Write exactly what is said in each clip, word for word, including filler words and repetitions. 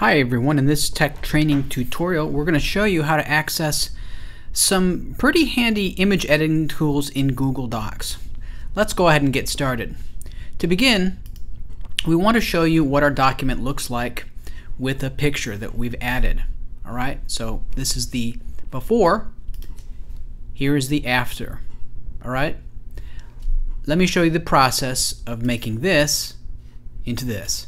Hi everyone, in this tech training tutorial we're going to show you how to access some pretty handy image editing tools in Google Docs. Let's go ahead and get started. To begin, we want to show you what our document looks like with a picture that we've added. Alright, so this is the before, here is the after. Alright, let me show you the process of making this into this.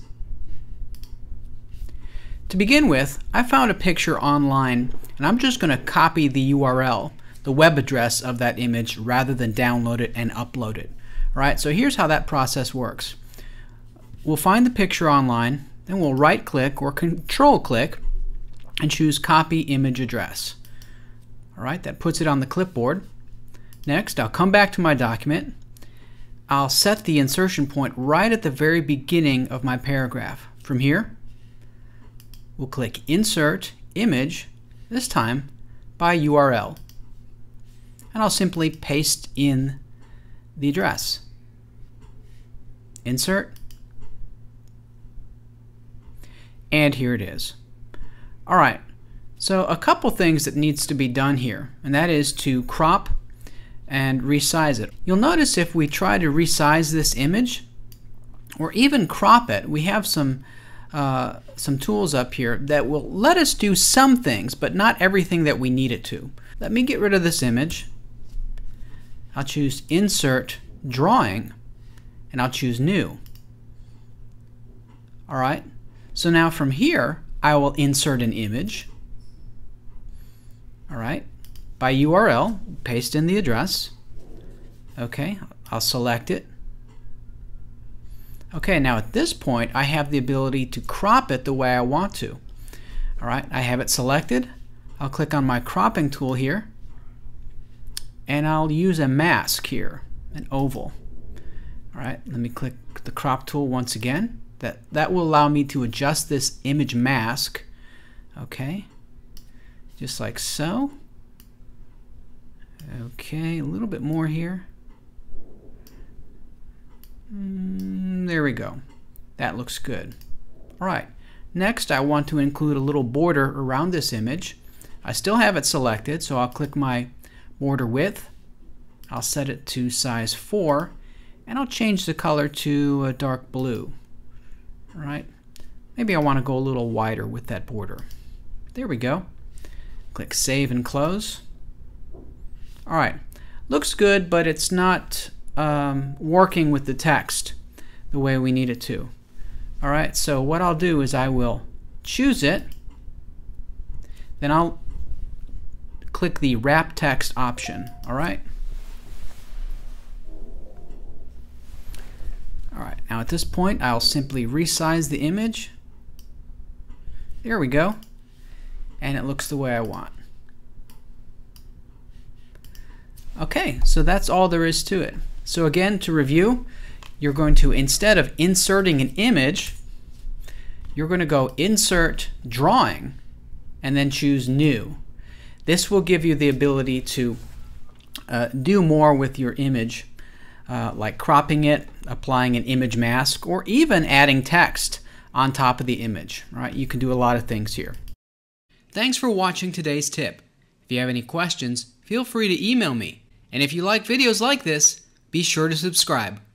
To begin with, I found a picture online and I'm just going to copy the U R L, the web address of that image, rather than download it and upload it. Alright, so here's how that process works. We'll find the picture online, then we'll right click or control click and choose copy image address. Alright, that puts it on the clipboard. Next, I'll come back to my document. I'll set the insertion point right at the very beginning of my paragraph. From here, we'll click Insert Image, this time by U R L, and I'll simply paste in the address. Insert, and here it is. Alright, so a couple things that needs to be done here, and that is to crop and resize it. You'll notice if we try to resize this image or even crop it, we have some Uh, some tools up here that will let us do some things, but not everything that we need it to. Let me get rid of this image. I'll choose Insert Drawing, and I'll choose New. Alright, so now from here I will insert an image. Alright, by U R L, paste in the address. Okay, I'll select it. Okay, now at this point I have the ability to crop it the way I want to. Alright, I have it selected. I'll click on my cropping tool here and I'll use a mask here, an oval. Alright, let me click the crop tool once again. That, that will allow me to adjust this image mask. Okay, just like so. Okay, a little bit more here. There we go. That looks good. Alright, next I want to include a little border around this image. I still have it selected, so I'll click my border width. I'll set it to size four and I'll change the color to a dark blue. Alright, maybe I want to go a little wider with that border. There we go. Click Save and Close. Alright, looks good, but it's not Um, working with the text the way we need it to. Alright, so what I'll do is I will choose it, then I'll click the wrap text option. Alright, Alright, now at this point I'll simply resize the image. There we go, and it looks the way I want. Okay, so that's all there is to it. So again, to review, you're going to, instead of inserting an image, you're going to go Insert Drawing and then choose New. This will give you the ability to uh, do more with your image, uh, like cropping it, applying an image mask, or even adding text on top of the image. Right? You can do a lot of things here. Thanks for watching today's tip. If you have any questions, feel free to email me. And if you like videos like this, be sure to subscribe.